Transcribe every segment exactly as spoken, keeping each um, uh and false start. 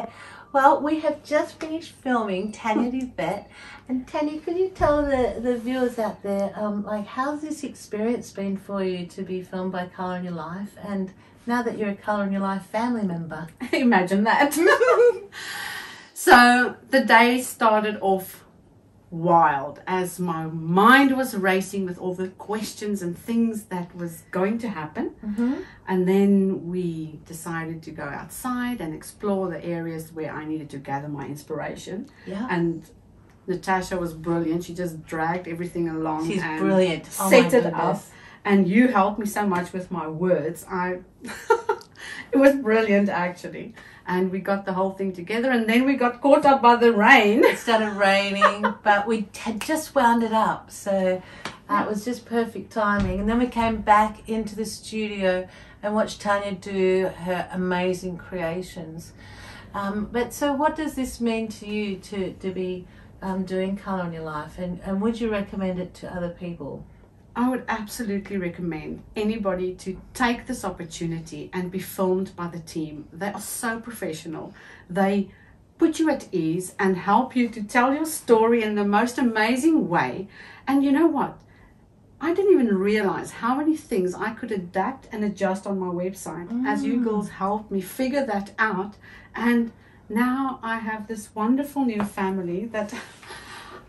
Wet. Well, we have just finished filming Tanya de Wet, and Tanya, could you tell the, the viewers out there, um, like, how's this experience been for you to be filmed by Colour In Your Life, and now that you're a Colour In Your Life family member? Imagine that. So the day started off wild as my mind was racing with all the questions and things that was going to happen. Mm-hmm. And then we decided to go outside and explore the areas where I needed to gather my inspiration. Yeah. And Natasha was brilliant. She just dragged everything along. She's and brilliant. Set oh it up. And you helped me so much with my words. I it was brilliant, actually. And we got the whole thing together, and then we got caught up by the rain. It started raining, but we had just wound it up. So uh, it was just perfect timing. And then we came back into the studio and watched Tanya do her amazing creations. Um, but so what does this mean to you to, to be um, doing Colour In Your Life? And, and would you recommend it to other people? I would absolutely recommend anybody to take this opportunity and be filmed by the team. They are so professional. They put you at ease and help you to tell your story in the most amazing way. And you know what? I didn't even realize how many things I could adapt and adjust on my website mm. as you girls helped me figure that out. And now I have this wonderful new family that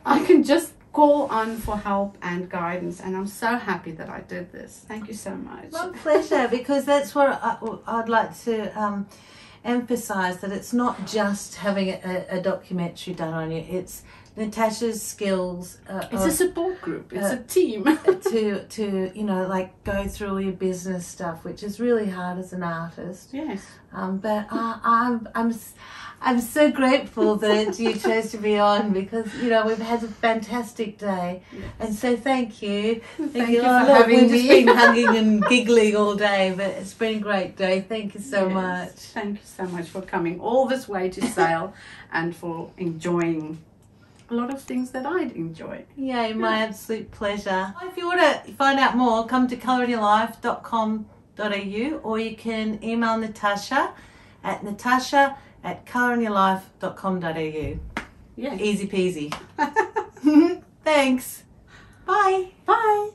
I can just call on for help and guidance, and I'm so happy that I did this. Thank you so much. My pleasure, because that's what I, I'd like to um, emphasize, that it's not just having a, a documentary done on you, it's Natasha's skills. Uh, it's of, a support group, it's uh, a team. to, to, you know, like go through all your business stuff, which is really hard as an artist. Yes. Um, but I, I'm, I'm, I'm so grateful that you chose to be on, because, you know, we've had a fantastic day. Yes. And so thank you. Thank, thank you, you for having me. We've just been hugging and giggling all day, but it's been a great day. Thank you so yes. much. Thank you so much for coming all this way to Sale and for enjoying a lot of things that I'd enjoy. Yay, my yeah. absolute pleasure. If you want to find out more, come to colour in your life dot com dot A U, or you can email Natasha at natasha at colour in your life dot com dot A U. Yeah. Easy peasy. Thanks. Bye. Bye.